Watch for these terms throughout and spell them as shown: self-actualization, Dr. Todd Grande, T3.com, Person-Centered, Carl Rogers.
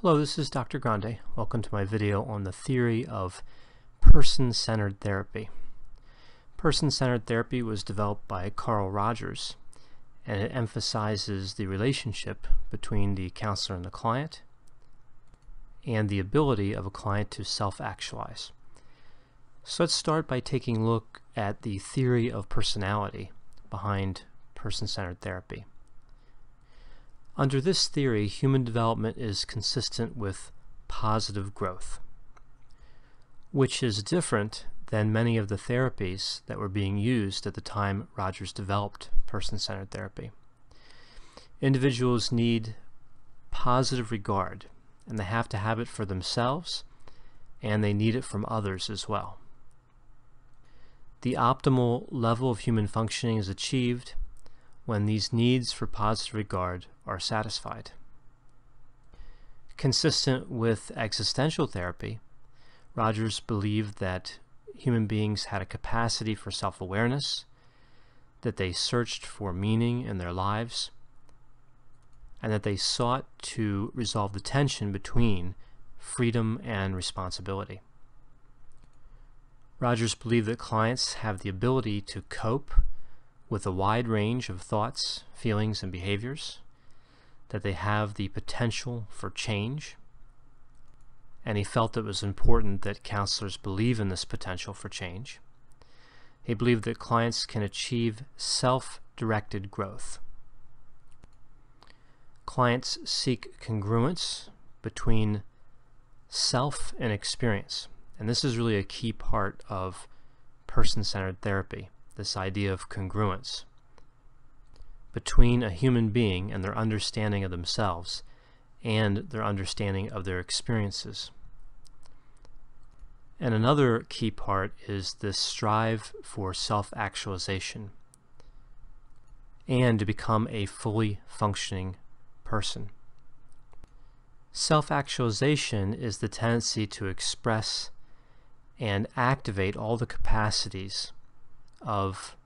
Hello, this is Dr. Grande. Welcome to my video on the theory of person-centered therapy. Person-centered therapy was developed by Carl Rogers, and it emphasizes the relationship between the counselor and the client and the ability of a client to self-actualize. So let's start by taking a look at the theory of personality behind person-centered therapy. Under this theory, human development is consistent with positive growth, which is different than many of the therapies that were being used at the time Rogers developed person-centered therapy. Individuals need positive regard, and they have to have it for themselves, and they need it from others as well. The optimal level of human functioning is achieved when these needs for positive regard are satisfied. Consistent with existential therapy, Rogers believed that human beings had a capacity for self-awareness, that they searched for meaning in their lives, and that they sought to resolve the tension between freedom and responsibility. Rogers believed that clients have the ability to cope with a wide range of thoughts, feelings, and behaviors, that they have the potential for change, and he felt it was important that counselors believe in this potential for change. He believed that clients can achieve self-directed growth. Clients seek congruence between self and experience, and this is really a key part of person-centered therapy. This idea of congruence between a human being and their understanding of themselves and their understanding of their experiences. And another key part is this strive for self-actualization and to become a fully functioning person. Self-actualization is the tendency to express and activate all the capacities of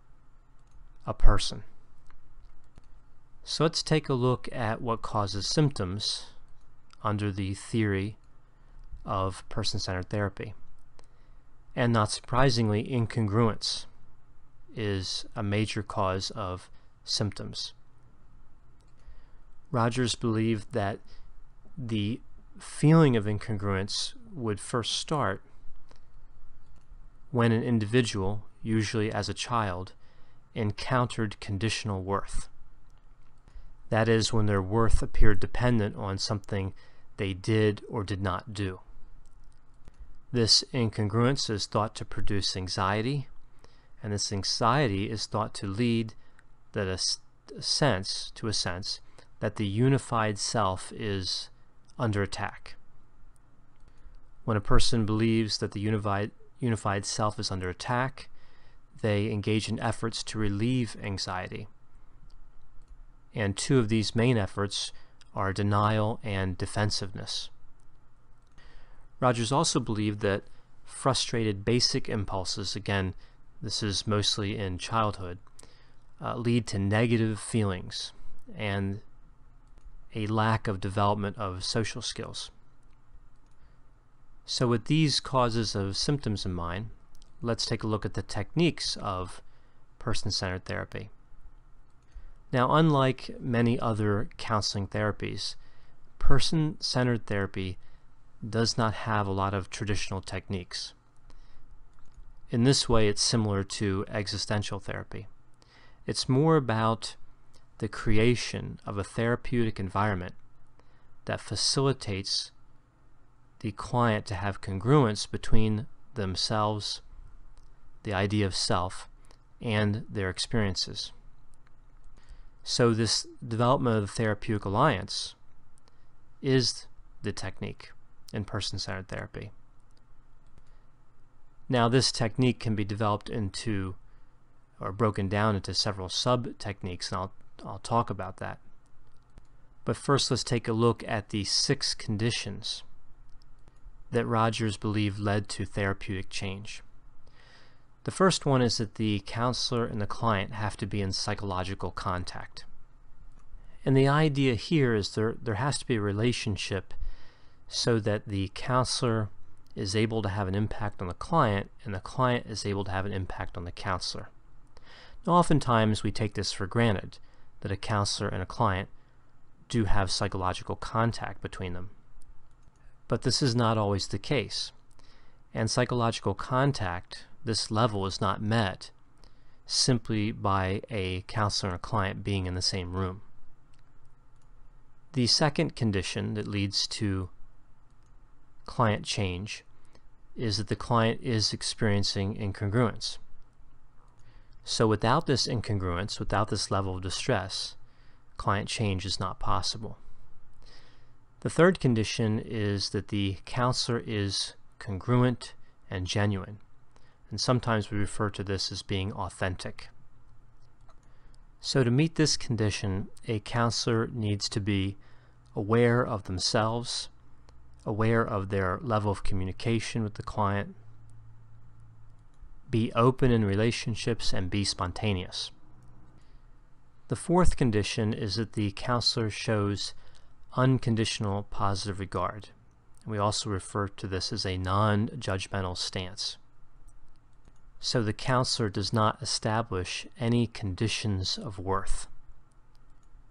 a person. So let's take a look at what causes symptoms under the theory of person-centered therapy. And not surprisingly, incongruence is a major cause of symptoms. Rogers believed that the feeling of incongruence would first start when an individual, usually as a child, encountered conditional worth. That is, when their worth appeared dependent on something they did or did not do. This incongruence is thought to produce anxiety, and this anxiety is thought to lead to a sense that the unified self is under attack. When a person believes that the unified self is under attack, they engage in efforts to relieve anxiety. And two of these main efforts are denial and defensiveness. Rogers also believed that frustrated basic impulses, again, this is mostly in childhood, lead to negative feelings and a lack of development of social skills. So with these causes of symptoms in mind, let's take a look at the techniques of person-centered therapy. Now, unlike many other counseling therapies, person-centered therapy does not have a lot of traditional techniques. In this way, it's similar to existential therapy. It's more about the creation of a therapeutic environment that facilitates the client to have congruence between themselves, the idea of self, and their experiences. So this development of the therapeutic alliance is the technique in person-centered therapy. Now, this technique can be developed into or broken down into several sub-techniques, and I'll talk about that. But first, let's take a look at the 6 conditions that Rogers believed led to therapeutic change. The first one is that the counselor and the client have to be in psychological contact. And the idea here is there has to be a relationship so that the counselor is able to have an impact on the client and the client is able to have an impact on the counselor. Now, oftentimes we take this for granted, that a counselor and a client do have psychological contact between them. But this is not always the case. And psychological contact, this level, is not met simply by a counselor and a client being in the same room. The second condition that leads to client change is that the client is experiencing incongruence. So without this incongruence, without this level of distress, client change is not possible. The third condition is that the counselor is congruent and genuine, and sometimes we refer to this as being authentic. So to meet this condition, a counselor needs to be aware of themselves, aware of their level of communication with the client, be open in relationships, and be spontaneous. The fourth condition is that the counselor shows unconditional positive regard. We also refer to this as a non-judgmental stance. So the counselor does not establish any conditions of worth.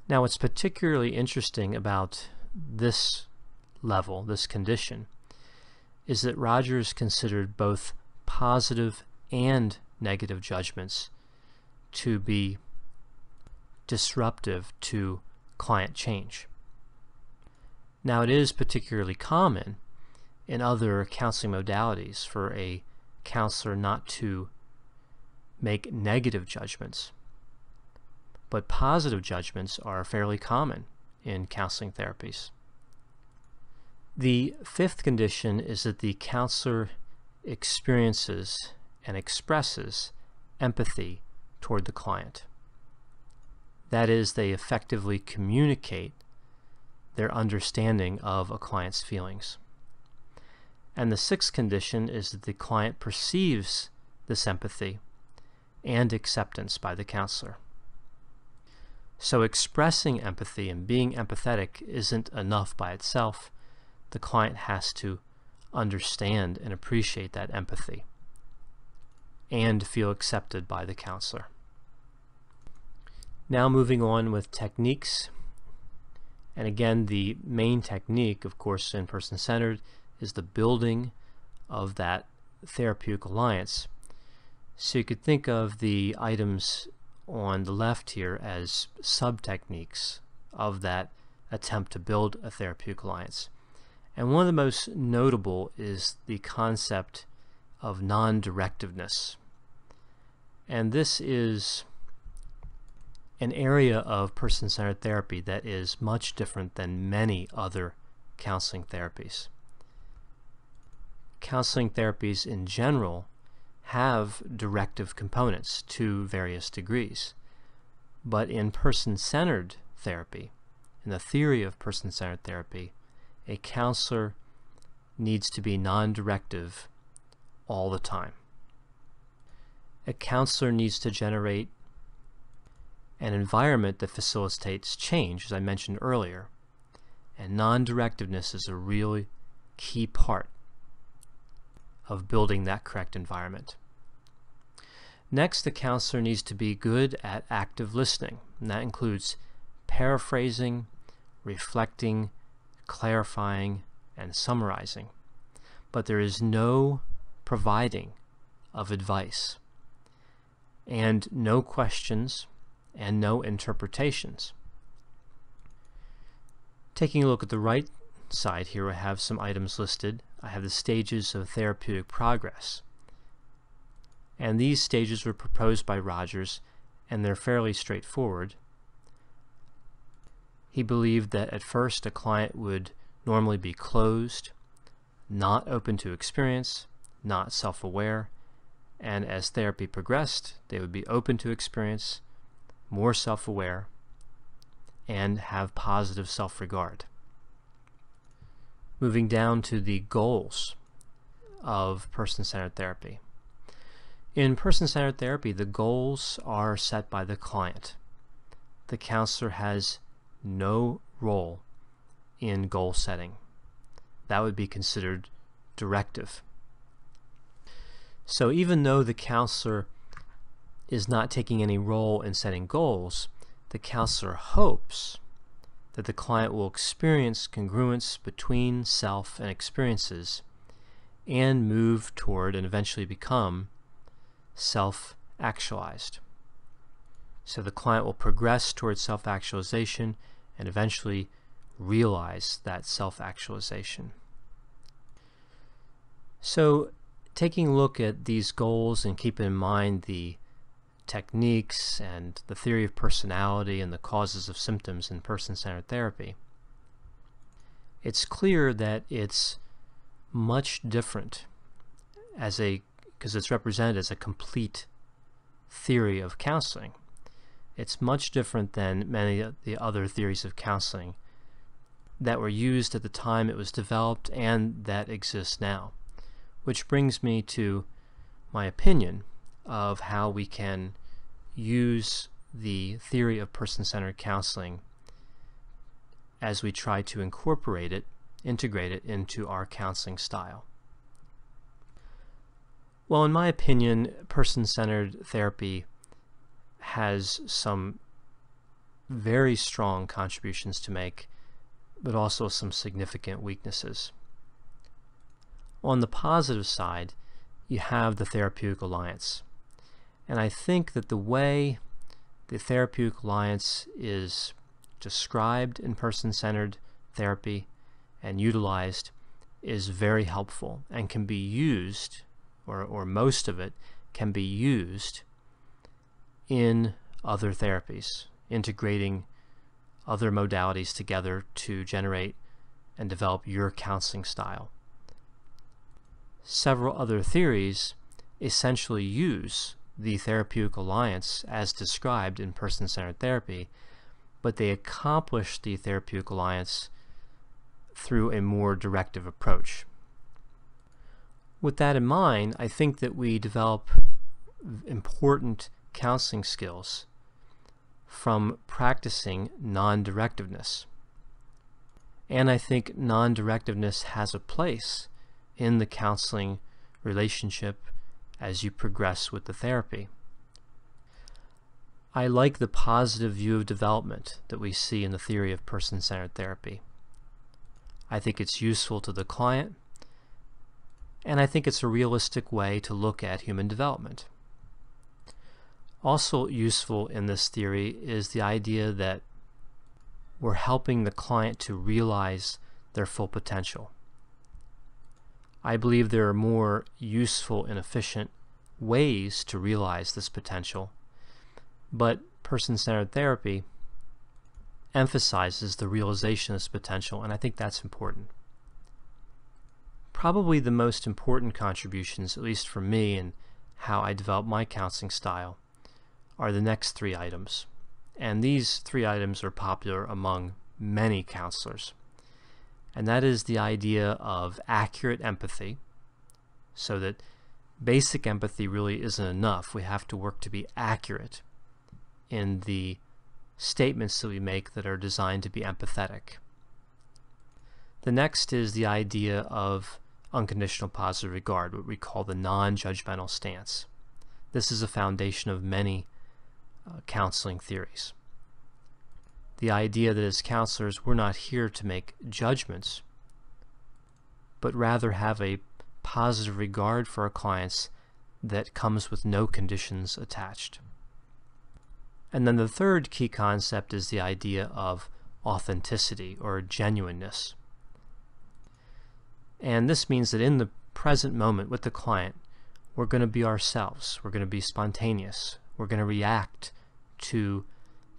Now, what's particularly interesting about this level, this condition, is that Rogers considered both positive and negative judgments to be disruptive to client change. Now, it is particularly common in other counseling modalities for a counselor not to make negative judgments, but positive judgments are fairly common in counseling therapies. The fifth condition is that the counselor experiences and expresses empathy toward the client. That is, they effectively communicate their understanding of a client's feelings. And the sixth condition is that the client perceives this empathy and acceptance by the counselor. So expressing empathy and being empathetic isn't enough by itself. The client has to understand and appreciate that empathy and feel accepted by the counselor. Now, moving on with techniques. And again, the main technique, of course, in Person-Centered is the building of that therapeutic alliance. So you could think of the items on the left here as sub-techniques of that attempt to build a therapeutic alliance. And one of the most notable is the concept of non-directiveness. And this is an area of person-centered therapy that is much different than many other counseling therapies. Counseling therapies in general have directive components to various degrees, but in person-centered therapy, in the theory of person-centered therapy, a counselor needs to be non-directive all the time. A counselor needs to generate an environment that facilitates change, as I mentioned earlier, and non-directiveness is a really key part of building that correct environment. Next, the counselor needs to be good at active listening, and that includes paraphrasing, reflecting, clarifying, and summarizing. But there is no providing of advice, and no questions, and no interpretations. Taking a look at the right side here, I have some items listed. I have the stages of therapeutic progress. And these stages were proposed by Rogers, and they're fairly straightforward. He believed that at first a client would normally be closed, not open to experience, not self-aware, and as therapy progressed, they would be open to experience, more self-aware, and have positive self-regard. Moving down to the goals of person-centered therapy. In person-centered therapy, the goals are set by the client. The counselor has no role in goal setting. that would be considered directive. So even though the counselor is not taking any role in setting goals, the counselor hopes that the client will experience congruence between self and experiences and move toward and eventually become self-actualized. So the client will progress towards self-actualization and eventually realize that self-actualization. So taking a look at these goals and keeping in mind the techniques and the theory of personality and the causes of symptoms in person-centered therapy, it's clear that it's much different because it's represented as a complete theory of counseling. It's much different than many of the other theories of counseling that were used at the time it was developed and that exist now, which brings me to my opinion of how we can use the theory of person-centered counseling as we try to integrate it into our counseling style. Well, in my opinion, person-centered therapy has some very strong contributions to make, but also some significant weaknesses. On the positive side, you have the therapeutic alliance. And I think that the way the therapeutic alliance is described in person-centered therapy and utilized is very helpful and can be used, or most of it can be used in other therapies, integrating other modalities together to generate and develop your counseling style. Several other theories essentially use the therapeutic alliance as described in person-centered therapy, but they accomplish the therapeutic alliance through a more directive approach. With that in mind, I think that we develop important counseling skills from practicing non-directiveness. And I think non-directiveness has a place in the counseling relationship as you progress with the therapy. I like the positive view of development that we see in the theory of person-centered therapy. I think it's useful to the client, and I think it's a realistic way to look at human development. Also useful in this theory is the idea that we're helping the client to realize their full potential. I believe there are more useful and efficient ways to realize this potential, but person-centered therapy emphasizes the realization of this potential, and I think that's important. Probably the most important contributions, at least for me and how I develop my counseling style, are the next three items. And these three items are popular among many counselors. And that is the idea of accurate empathy, so that basic empathy really isn't enough. We have to work to be accurate in the statements that we make that are designed to be empathetic. The next is the idea of unconditional positive regard, what we call the non-judgmental stance. This is a foundation of many counseling theories. The idea that as counselors, we're not here to make judgments, but rather have a positive regard for our clients that comes with no conditions attached. And then the third key concept is the idea of authenticity or genuineness. And this means that in the present moment with the client, we're going to be ourselves, we're going to be spontaneous, we're going to react to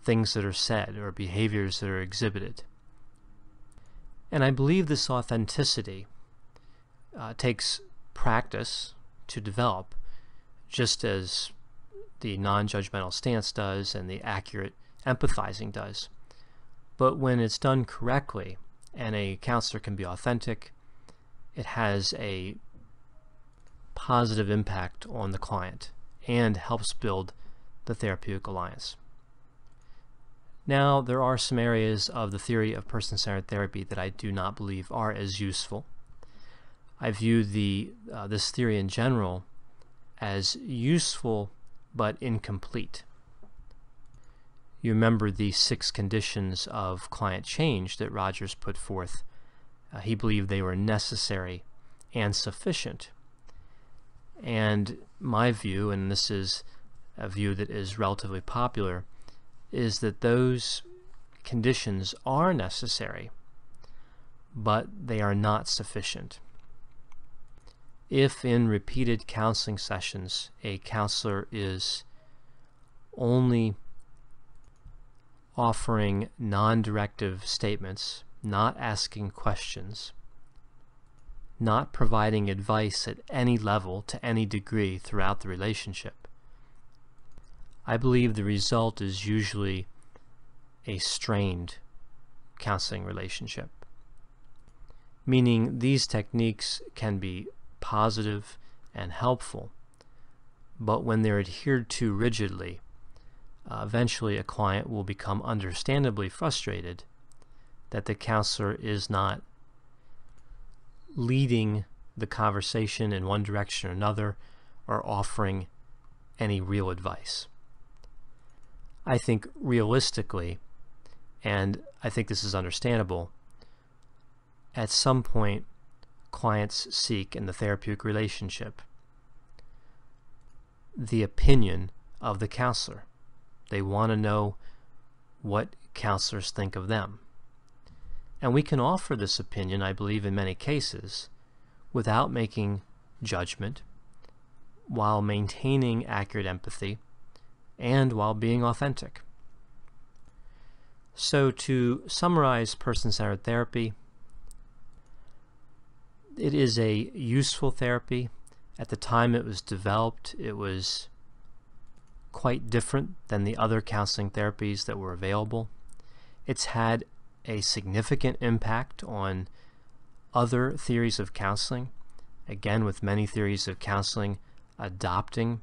things that are said or behaviors that are exhibited. And I believe this authenticity takes practice to develop, just as the non-judgmental stance does and the accurate empathizing does. But when it's done correctly and a counselor can be authentic, it has a positive impact on the client and helps build the therapeutic alliance. Now, there are some areas of the theory of person-centered therapy that I do not believe are as useful I view this theory in general as useful but incomplete. You remember the 6 conditions of client change that Rogers put forth. He believed they were necessary and sufficient. And my view, and this is a view that is relatively popular, is that those conditions are necessary, but they are not sufficient. If in repeated counseling sessions a counselor is only offering non-directive statements, not asking questions, not providing advice at any level to any degree throughout the relationship, I believe the result is usually a strained counseling relationship. Meaning these techniques can be positive and helpful, but when they're adhered to rigidly, eventually a client will become understandably frustrated that the counselor is not leading the conversation in one direction or another, or offering any real advice. I think realistically, and I think this is understandable, at some point clients seek in the therapeutic relationship the opinion of the counselor. They want to know what counselors think of them. And we can offer this opinion, I believe, in many cases without making judgment, while maintaining accurate empathy, and while being authentic. So to summarize person-centered therapy, it is a useful therapy. At the time it was developed, it was quite different than the other counseling therapies that were available. It's had a significant impact on other theories of counseling, again with many theories of counseling adopting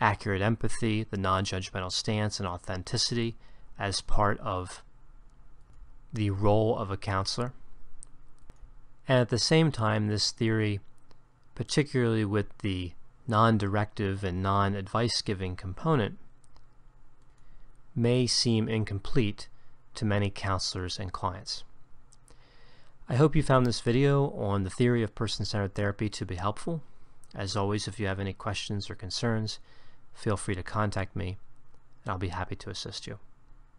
accurate empathy, the non-judgmental stance, and authenticity as part of the role of a counselor. And at the same time, this theory, particularly with the non-directive and non-advice giving component, may seem incomplete to many counselors and clients. I hope you found this video on the theory of person-centered therapy to be helpful. As always, if you have any questions or concerns, feel free to contact me, and I'll be happy to assist you.